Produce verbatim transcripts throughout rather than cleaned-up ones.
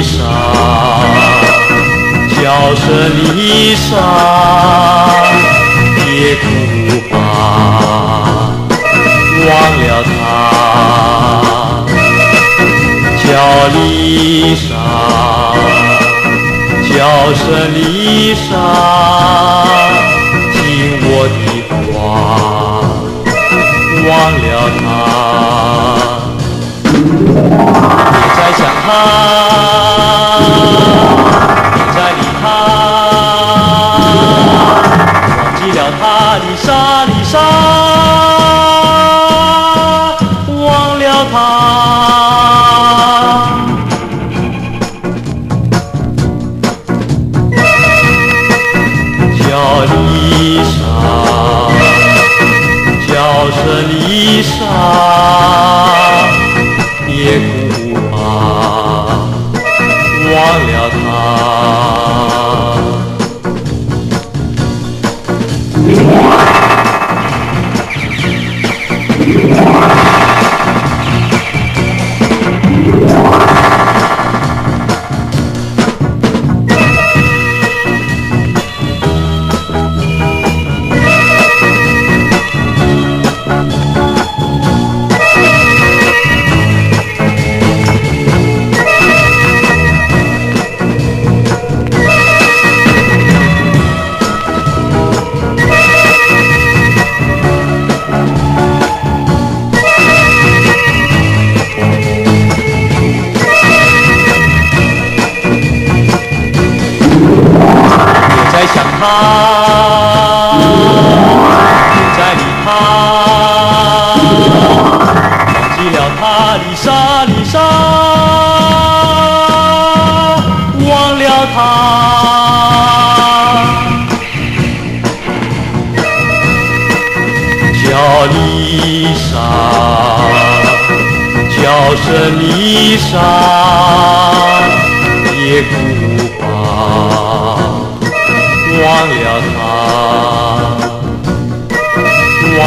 衣裳，叫声衣裳，别哭吧，忘了他，叫衣裳，叫声衣裳，听我的话，忘了他。 别再想他，别再理他，忘记了他，丽莎，丽莎，忘了他。叫丽莎，叫声丽莎。 别哭吧，忘了他。叫丽莎，叫声丽莎，别哭吧，忘了他，忘了他。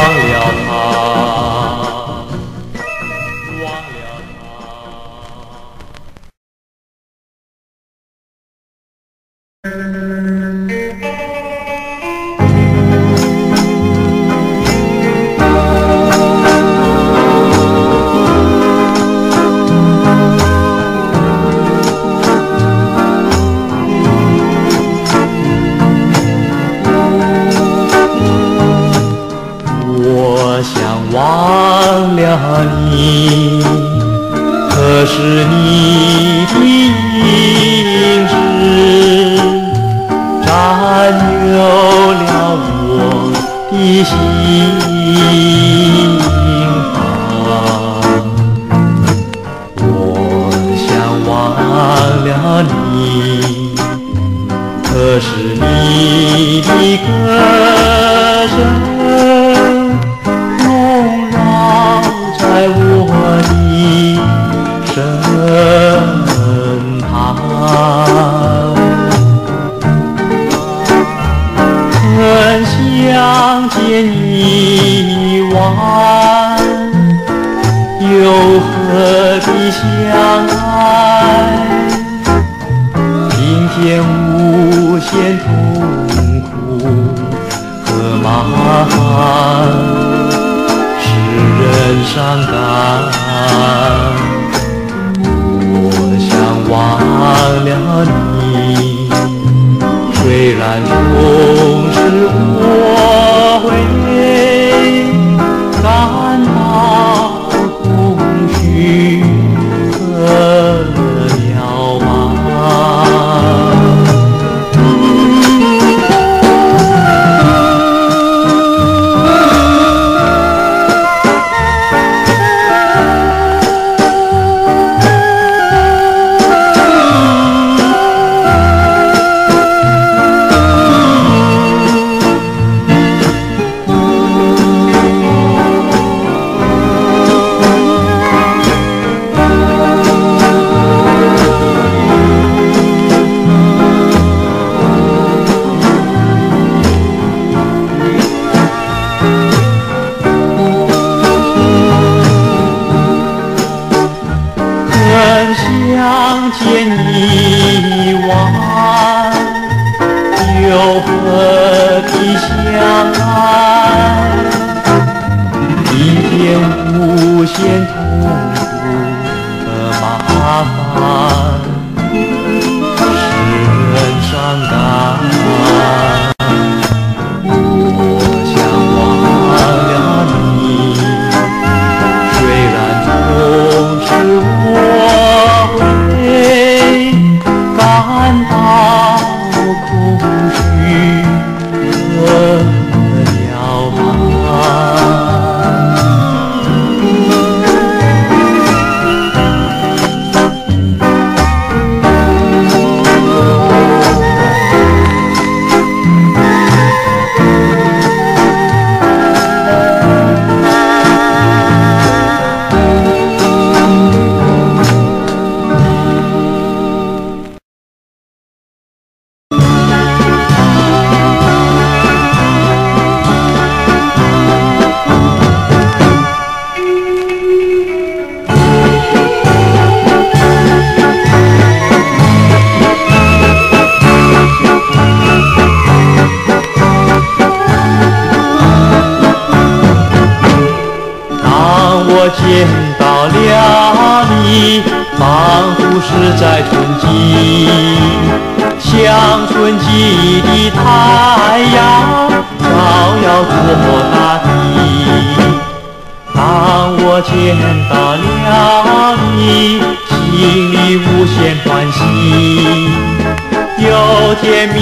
想见你一晚，又何必相爱？明天无限痛苦和麻烦，使人伤感。 见到了你，仿佛是在春季，像春季的太阳照耀着大地。当我见到了你，心里无限欢喜，有甜蜜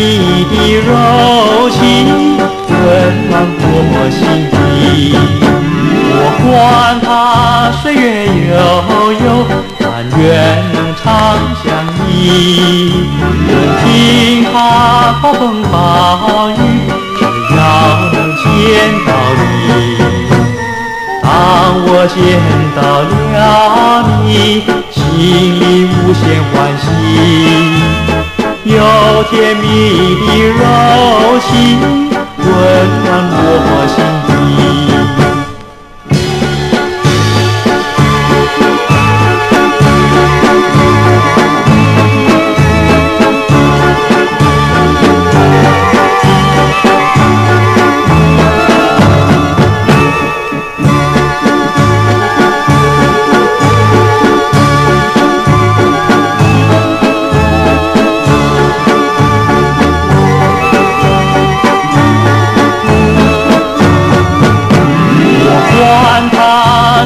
的柔情温暖我心底。 管他岁月悠悠，但愿能常相依。任凭他暴风暴雨，只要能见到你。当我见到了你，心里无限欢喜，有甜蜜的柔情温暖我心底。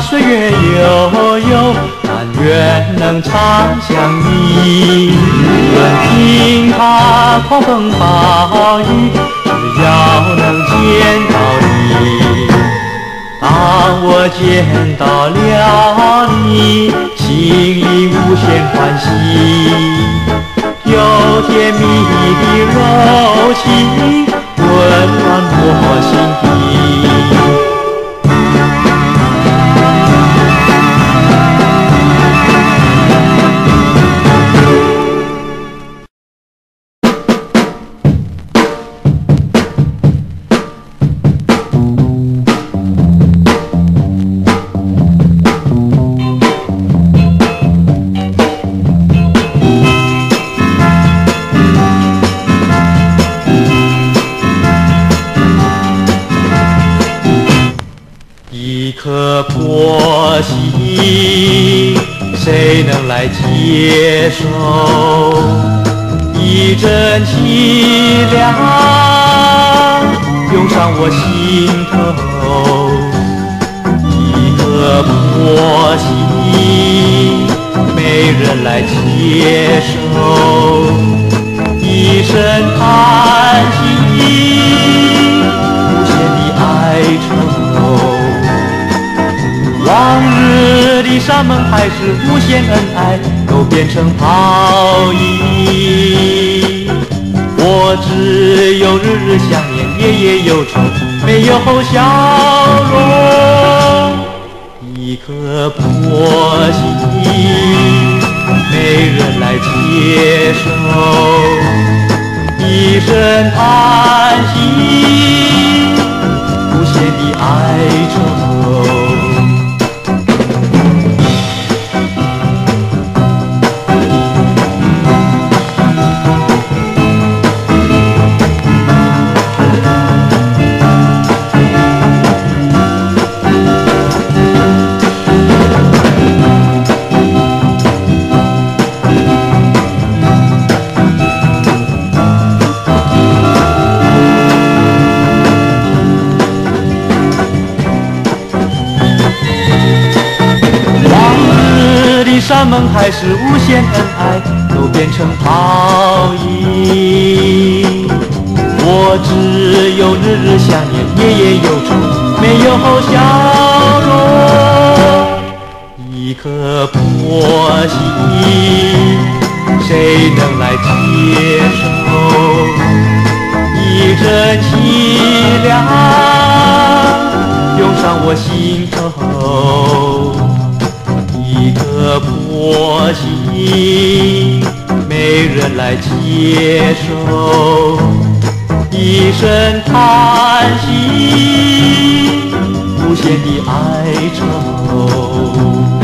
岁月悠悠，但愿能常相依。任凭它狂风暴雨，只要能见到你。当我见到了你，心里无限欢喜，有甜蜜的柔情温暖我心底。 接受一阵凄凉，涌上我心头。一颗破心，没人来接受，一声叹息，无限的哀愁。往日的山盟海誓，无限恩爱。 都变成泡影，我只有日日想念，夜夜忧愁，没有笑容。一颗破心，没人来接受，一声叹息，无限的哀愁。 Thank you. 们还是无限恩爱，都变成泡影。我只有日日想念，夜夜忧愁，没有笑容。一颗破心，谁能来接受？一阵凄凉，涌上我心头。 一颗破心，没人来接受，一声叹息，无限的哀愁。